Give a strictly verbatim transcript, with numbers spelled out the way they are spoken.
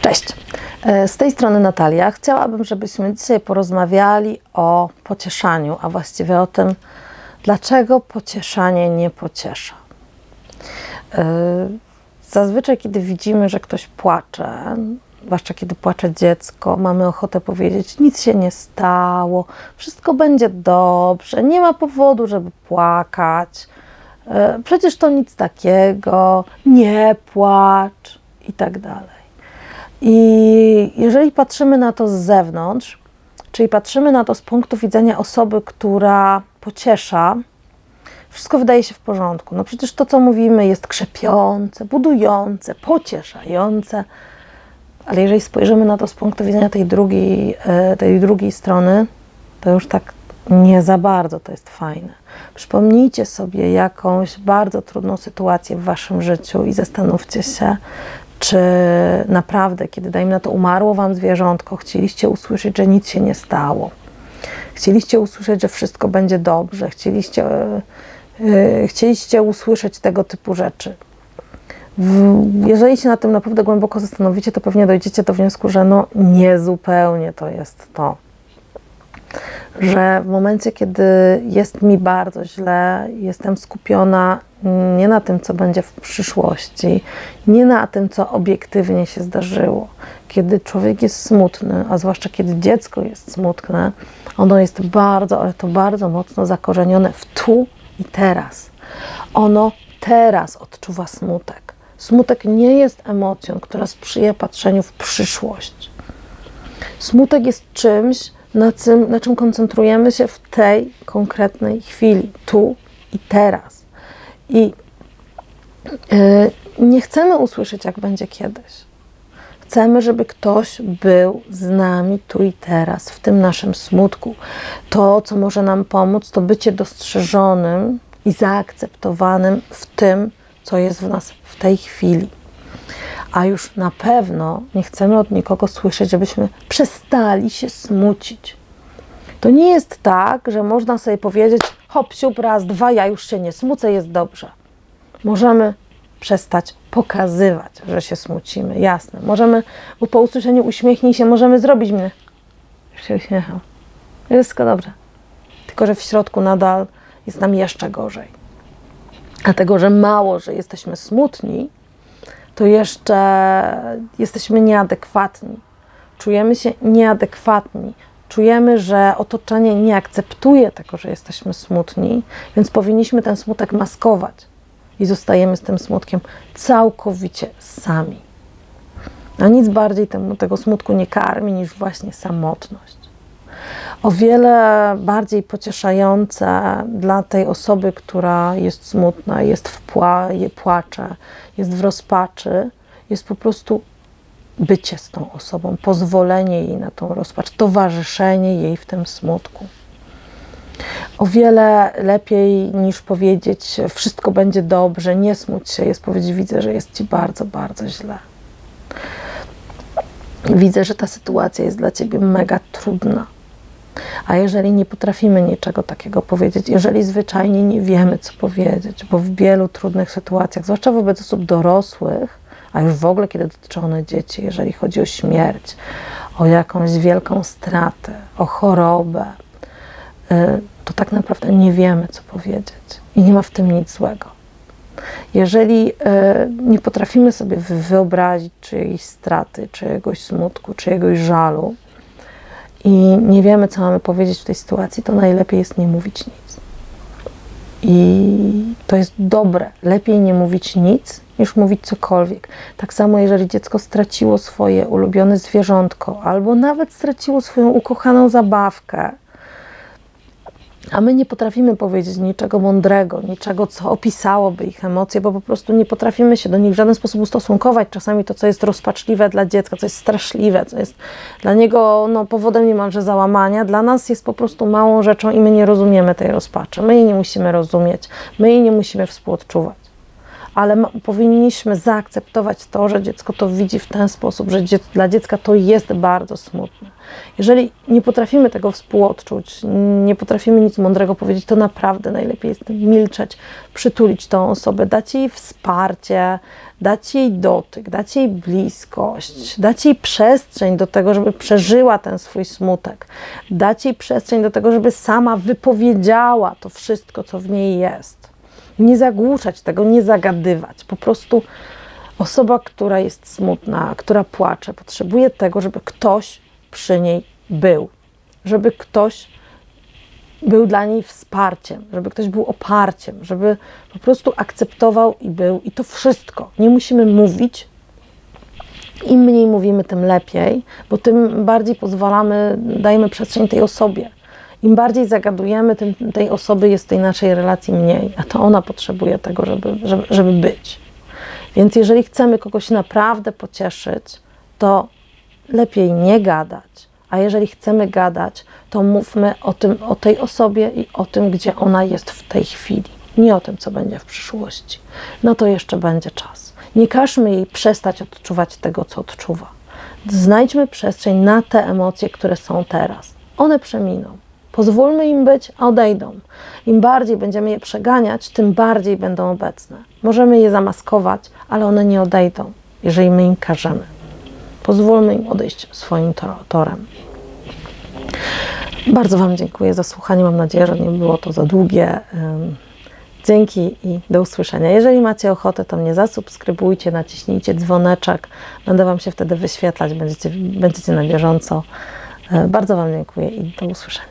Cześć, z tej strony Natalia. Chciałabym, żebyśmy dzisiaj porozmawiali o pocieszaniu, a właściwie o tym, dlaczego pocieszanie nie pociesza. Zazwyczaj, kiedy widzimy, że ktoś płacze, zwłaszcza kiedy płacze dziecko, mamy ochotę powiedzieć: nic się nie stało, wszystko będzie dobrze, nie ma powodu, żeby płakać, przecież to nic takiego, nie płacz i tak dalej. I jeżeli patrzymy na to z zewnątrz, czyli patrzymy na to z punktu widzenia osoby, która pociesza, wszystko wydaje się w porządku. No przecież to, co mówimy, jest krzepiące, budujące, pocieszające. Ale jeżeli spojrzymy na to z punktu widzenia tej drugiej, tej drugiej strony, to już tak nie za bardzo to jest fajne. Przypomnijcie sobie jakąś bardzo trudną sytuację w waszym życiu i zastanówcie się, czy naprawdę, kiedy dajmy na to umarło wam zwierzątko, chcieliście usłyszeć, że nic się nie stało. Chcieliście usłyszeć, że wszystko będzie dobrze. Chcieliście, yy, chcieliście usłyszeć tego typu rzeczy. W, jeżeli się na tym naprawdę głęboko zastanowicie, to pewnie dojdziecie do wniosku, że no niezupełnie to jest to. Że w momencie, kiedy jest mi bardzo źle, jestem skupiona nie na tym, co będzie w przyszłości, nie na tym, co obiektywnie się zdarzyło. Kiedy człowiek jest smutny, a zwłaszcza kiedy dziecko jest smutne, ono jest bardzo, ale to bardzo mocno zakorzenione w tu i teraz. Ono teraz odczuwa smutek. Smutek nie jest emocją, która sprzyja patrzeniu w przyszłość. Smutek jest czymś, na czym, na czym koncentrujemy się w tej konkretnej chwili, tu i teraz. I yy, nie chcemy usłyszeć, jak będzie kiedyś. Chcemy, żeby ktoś był z nami tu i teraz, w tym naszym smutku. To, co może nam pomóc, to bycie dostrzeżonym i zaakceptowanym w tym, co jest w nas w tej chwili. A już na pewno nie chcemy od nikogo słyszeć, żebyśmy przestali się smucić. To nie jest tak, że można sobie powiedzieć: hop, siup, raz, dwa, ja już się nie smucę, jest dobrze. Możemy przestać pokazywać, że się smucimy, jasne. Możemy, bo po usłyszeniu uśmiechnij się, możemy zrobić mnie. Już się uśmiecham. Wszystko dobrze. Tylko że w środku nadal jest nam jeszcze gorzej. Dlatego, że mało, że jesteśmy smutni, to jeszcze jesteśmy nieadekwatni. Czujemy się nieadekwatni. Czujemy, że otoczenie nie akceptuje tego, że jesteśmy smutni, więc powinniśmy ten smutek maskować. I zostajemy z tym smutkiem całkowicie sami. A nic bardziej temu, tego smutku nie karmi niż właśnie samotność. O wiele bardziej pocieszające dla tej osoby, która jest smutna, jest w pła- płacze, jest w rozpaczy, jest po prostu bycie z tą osobą, pozwolenie jej na tą rozpacz, towarzyszenie jej w tym smutku. O wiele lepiej niż powiedzieć: wszystko będzie dobrze, nie smuć się, jest powiedzieć: widzę, że jest ci bardzo, bardzo źle. Widzę, że ta sytuacja jest dla ciebie mega trudna. A jeżeli nie potrafimy niczego takiego powiedzieć, jeżeli zwyczajnie nie wiemy, co powiedzieć, bo w wielu trudnych sytuacjach, zwłaszcza wobec osób dorosłych, a już w ogóle kiedy dotyczą one dzieci, jeżeli chodzi o śmierć, o jakąś wielką stratę, o chorobę, to tak naprawdę nie wiemy, co powiedzieć i nie ma w tym nic złego. Jeżeli nie potrafimy sobie wyobrazić czyjejś straty, czyjegoś smutku, czyjegoś żalu, i nie wiemy, co mamy powiedzieć w tej sytuacji, to najlepiej jest nie mówić nic. I to jest dobre. Lepiej nie mówić nic, niż mówić cokolwiek. Tak samo, jeżeli dziecko straciło swoje ulubione zwierzątko, albo nawet straciło swoją ukochaną zabawkę, a my nie potrafimy powiedzieć niczego mądrego, niczego, co opisałoby ich emocje, bo po prostu nie potrafimy się do nich w żaden sposób ustosunkować. Czasami to, co jest rozpaczliwe dla dziecka, co jest straszliwe, co jest dla niego no, powodem niemalże załamania, dla nas jest po prostu małą rzeczą i my nie rozumiemy tej rozpaczy. My jej nie musimy rozumieć, my jej nie musimy współodczuwać. ale ma, powinniśmy zaakceptować to, że dziecko to widzi w ten sposób, że dzie, dla dziecka to jest bardzo smutne. Jeżeli nie potrafimy tego współodczuć, nie potrafimy nic mądrego powiedzieć, to naprawdę najlepiej jest milczeć, przytulić tą osobę, dać jej wsparcie, dać jej dotyk, dać jej bliskość, dać jej przestrzeń do tego, żeby przeżyła ten swój smutek, dać jej przestrzeń do tego, żeby sama wypowiedziała to wszystko, co w niej jest. Nie zagłuszać tego, nie zagadywać. Po prostu osoba, która jest smutna, która płacze, potrzebuje tego, żeby ktoś przy niej był, żeby ktoś był dla niej wsparciem, żeby ktoś był oparciem, żeby po prostu akceptował i był. I to wszystko. Nie musimy mówić. Im mniej mówimy, tym lepiej, bo tym bardziej pozwalamy, dajemy przestrzeń tej osobie. Im bardziej zagadujemy, tym tej osoby jest w tej naszej relacji mniej, a to ona potrzebuje tego, żeby, żeby, żeby być. Więc jeżeli chcemy kogoś naprawdę pocieszyć, to lepiej nie gadać, a jeżeli chcemy gadać, to mówmy o tym, o tej osobie i o tym, gdzie ona jest w tej chwili, nie o tym, co będzie w przyszłości. No to jeszcze będzie czas. Nie każmy jej przestać odczuwać tego, co odczuwa. Znajdźmy przestrzeń na te emocje, które są teraz. One przeminą. Pozwólmy im być, a odejdą. Im bardziej będziemy je przeganiać, tym bardziej będą obecne. Możemy je zamaskować, ale one nie odejdą, jeżeli my im każemy. Pozwólmy im odejść swoim torem. Bardzo Wam dziękuję za słuchanie. Mam nadzieję, że nie było to za długie. Dzięki i do usłyszenia. Jeżeli macie ochotę, to mnie zasubskrybujcie, naciśnijcie dzwoneczek. Będę Wam się wtedy wyświetlać, będziecie, będziecie na bieżąco. Bardzo Wam dziękuję i do usłyszenia.